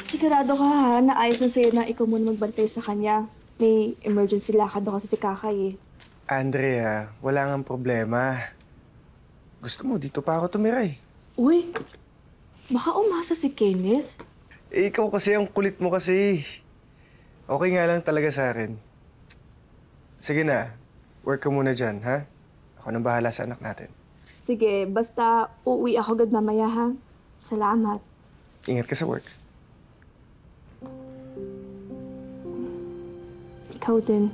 Sigurado ka ha, naayos na sa'yo na ikaw muna magbantay sa kanya. May emergency lakad ako sa si Kakay eh. Andrea, wala ngang problema. Gusto mo, dito pa ako tumira eh. Uy, baka umasa si Kenneth. Eh, ikaw kasi, ang kulit mo kasi. Okay nga lang talaga sa akin. Sige na, work ka muna dyan, ha? Ako nang bahala sa anak natin. Sige, basta uuwi ako agad mamaya ha. Salamat. Ingat ka sa work. Ikaw din.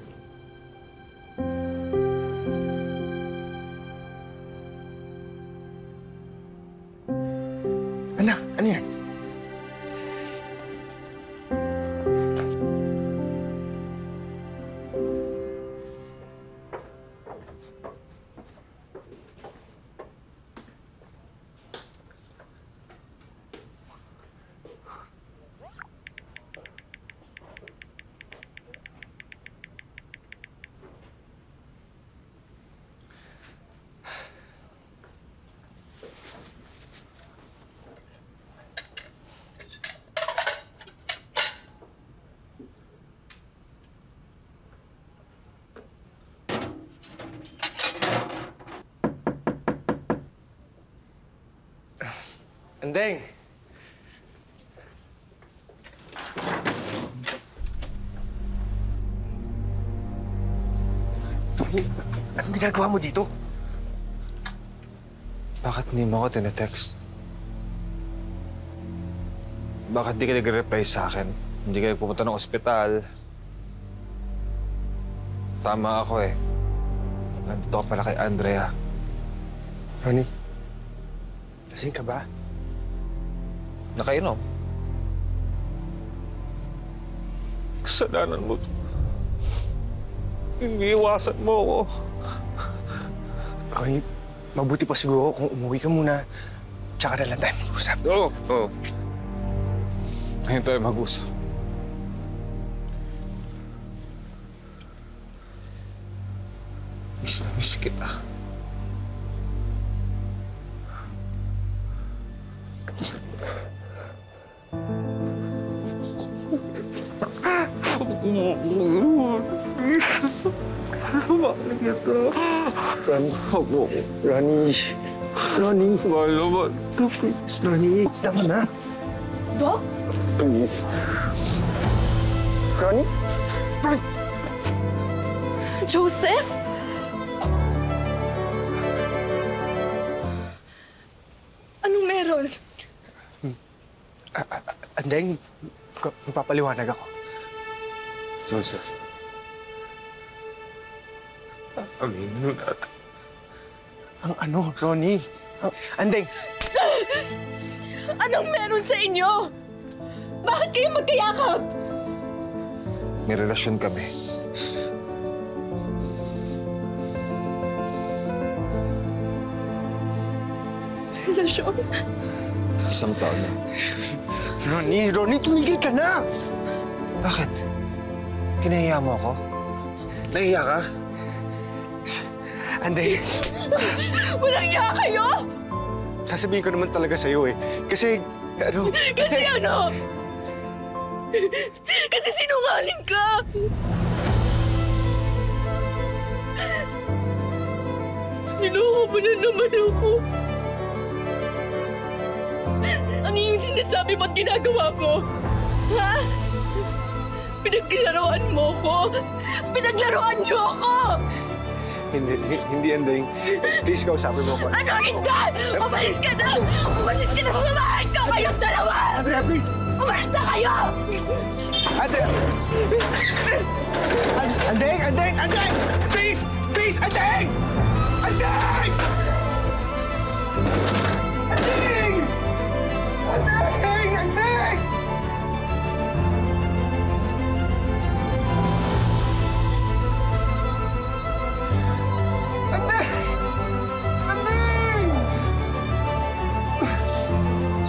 Anak, ano yan? Tundeng! Anong ginagawa mo dito? Bakit hindi mo ako tinetext? Bakit di ka nagre-reply sa akin? Hindi ka nagpupunta ng ospital. Tama ako eh. Nandito ka pala kay Andrea. Ronnie, lasing ka ba? Nakainom. Kasalanan mo ito. Iniiwasan mo ako. Ronnie, mabuti pa siguro kung umuwi ka muna. Tsaka na lang tayo mag-usap. Oo. Oo. Ngayon tayo mag-usap. Miss na miss kita. Ronnie. Mahal naman. Please, Ronnie. Tama na. Doc? Please. Ronnie? Joseph? Anong meron? Andeng, magpapaliwanag ako. Joseph. Aminin mo natin. Ang ano, Ronnie? Andeng! Anong meron sa inyo? Bakit kayo magkayakap? May relasyon kami. Relasyon? Isang taon na. Ronnie! Ronnie, tumigil ka na! Bakit? Kinahiya mo ako? Nahiya ka? Andrea! Walang iya kayo! Sasabihin ko naman talaga sa'yo eh. Kasi, ano... Kasi ano? Kasi sinungaling ka! Niloko mo na naman ako. Ano yung sinasabi mo at ginagawa ko? Ha? Pinaglaruan mo ko? Pinaglaruan niyo ako! Hindi, Andeng. Please, kausapin mo ko. Ano? Hindi! Umalis ka na! Umalis ka na! Umalis ka kayong dalawa! Andrea, please! Umalis na kayo! Andrea! Andeng! Andeng! Andeng! Please! Please! Andeng! Andeng! Andeng! Andeng! Andeng!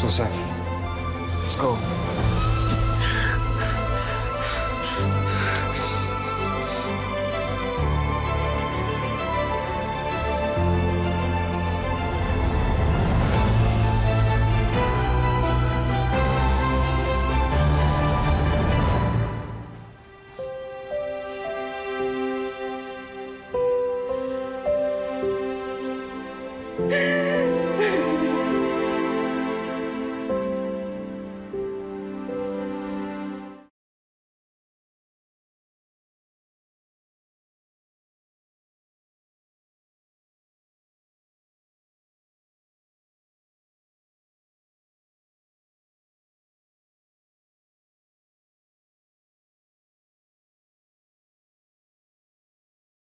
Joseph, let's go.